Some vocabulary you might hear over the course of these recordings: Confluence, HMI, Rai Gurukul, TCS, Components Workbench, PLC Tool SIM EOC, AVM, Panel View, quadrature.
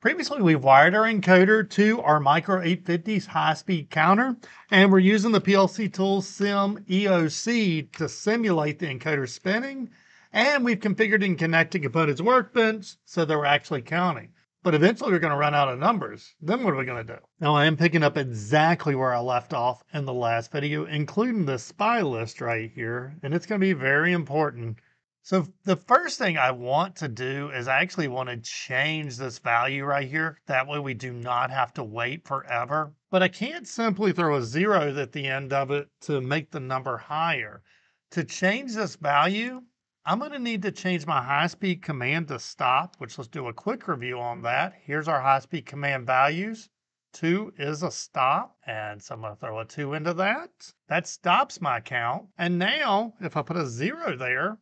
Previously, we wired our encoder to our Micro 850's high-speed counter, and we're using the PLC Tool SIM EOC to simulate the encoder spinning, and we've configured and connected Components Workbench so that we're actually counting. But eventually, we're going to run out of numbers. Then what are we going to do? Now, I am picking up exactly where I left off in the last video, including the spy list right here, and it's going to be very important. So the first thing I want to do is I actually want to change this value right here. That way we do not have to wait forever. But I can't simply throw a zero at the end of it to make the number higher. To change this value, I'm going to need to change my high-speed command to stop, which let's do a quick review on that. Here's our high-speed command values. 2 is a stop, and so I'm going to throw a 2 into that. That stops my count. And now, if I put a zero there,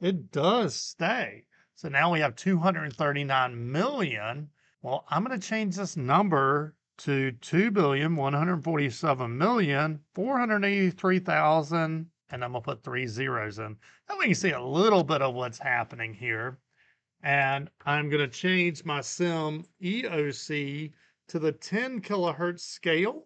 it does stay. So now we have 239 million. Well, I'm going to change this number to 2,147,483,000, and I'm going to put 3 zeros in. That way you can see a little bit of what's happening here. And I'm going to change my SIM EOC to the 10 kilohertz scale.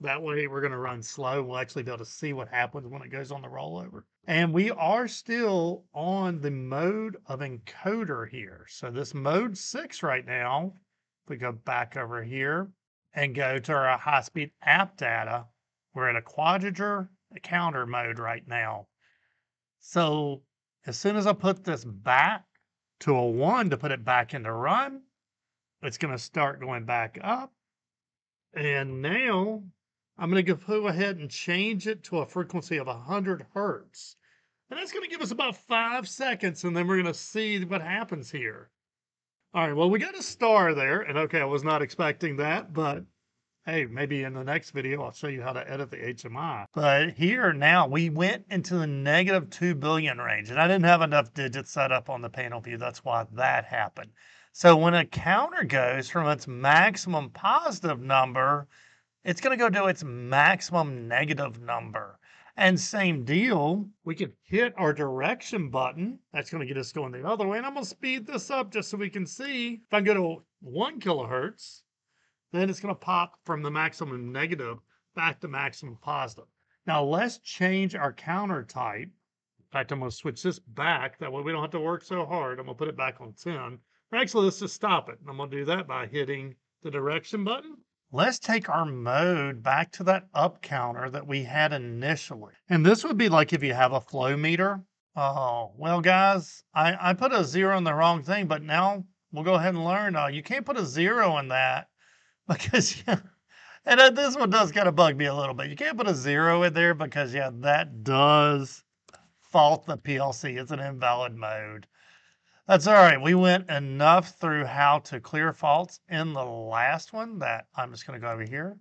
That way we're going to run slow. We'll actually be able to see what happens when it goes on the rollover. And we are still on the mode of encoder here. So this mode 6 right now, if we go back over here and go to our high-speed app data, we're in a quadrature counter mode right now. So as soon as I put this back to a 1 to put it back into run, it's going to start going back up. And now I'm going to go ahead and change it to a frequency of 100 hertz. And that's going to give us about 5 seconds, and then we're going to see what happens here. All right, well, we got a star there, and okay, I was not expecting that, but hey, maybe in the next video I'll show you how to edit the HMI. But here now, we went into the negative 2 billion range, and I didn't have enough digits set up on the panel view. That's why that happened. So when a counter goes from its maximum positive number, it's going to go to its maximum negative number. And same deal, we can hit our direction button. That's going to get us going the other way. And I'm going to speed this up just so we can see. If I go to 1 kilohertz, then it's going to pop from the maximum negative back to maximum positive. Now let's change our counter type. In fact, I'm going to switch this back. That way we don't have to work so hard. I'm going to put it back on 10. Or actually, let's just stop it. And I'm going to do that by hitting the direction button. Let's take our mode back to that up counter that we had initially. And this would be like if you have a flow meter. Oh, well, guys, I put a zero in the wrong thing, but now we'll go ahead and learn. You can't put a zero in that because, and this one does kind of bug me a little bit. You can't put a zero in there because, yeah, that does fault the PLC. It's an invalid mode. That's all right. We went enough through how to clear faults in the last one that I'm just going to go over here,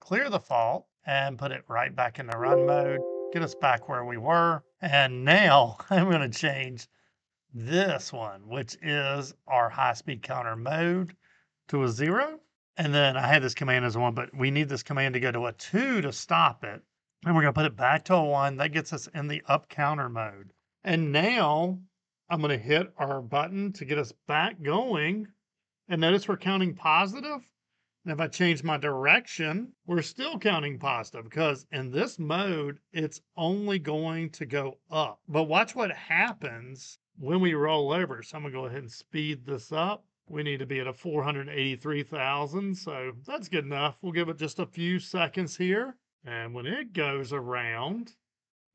clear the fault, and put it right back into run mode, get us back where we were. And now I'm going to change this one, which is our high-speed counter mode, to a 0. And then I had this command as a 1, but we need this command to go to a 2 to stop it. And we're going to put it back to a 1. That gets us in the up counter mode. And now I'm going to hit our button to get us back going. And notice we're counting positive. And if I change my direction, we're still counting positive because in this mode, it's only going to go up. But watch what happens when we roll over. So I'm going to go ahead and speed this up. We need to be at a 483,000. So that's good enough. We'll give it just a few seconds here. And when it goes around,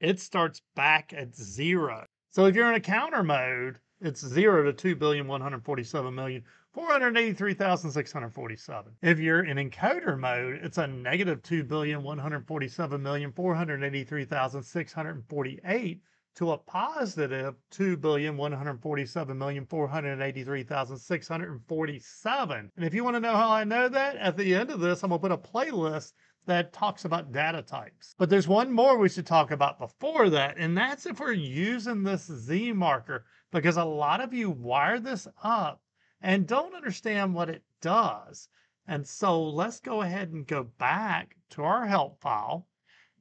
it starts back at 0. So if you're in a counter mode, it's 0 to 2,147,483,647. If you're in encoder mode, it's a negative 2,147,483,648 to a positive 2,147,483,647. And if you want to know how I know that, at the end of this, I'm going to put a playlist that talks about data types. But there's one more we should talk about before that, and that's if we're using this Z marker, because a lot of you wire this up and don't understand what it does. And so let's go ahead and go back to our help file.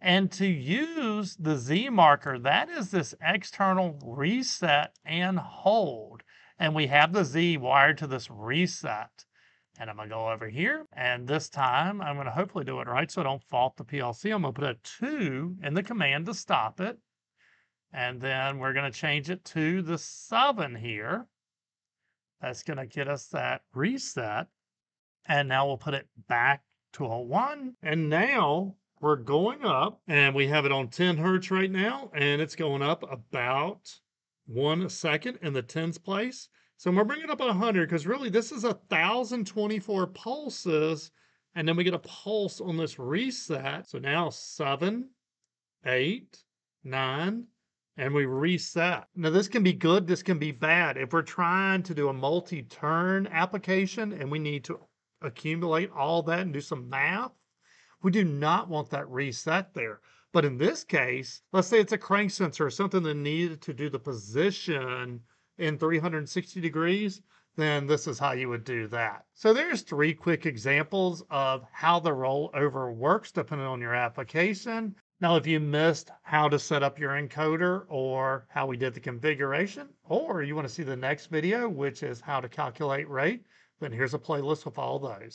And to use the Z marker, that is this external reset and hold. And we have the Z wired to this reset. And I'm going to go over here, and this time I'm going to hopefully do it right so I don't fault the PLC. I'm going to put a 2 in the command to stop it. And then we're going to change it to the 7 here. That's going to get us that reset. And now we'll put it back to a 1. And now we're going up, and we have it on 10 hertz right now, and it's going up about 1 second in the tens place. So we're bringing it up at 100 because really this is 1,024 pulses, and then we get a pulse on this reset. So now 7, 8, 9, and we reset. Now this can be good, this can be bad. If we're trying to do a multi-turn application and we need to accumulate all that and do some math, we do not want that reset there. But in this case, let's say it's a crank sensor or something that needed to do the position in 360 degrees, then this is how you would do that. So there's 3 quick examples of how the rollover works depending on your application. Now, if you missed how to set up your encoder or how we did the configuration, or you want to see the next video, which is how to calculate rate, then here's a playlist with all those.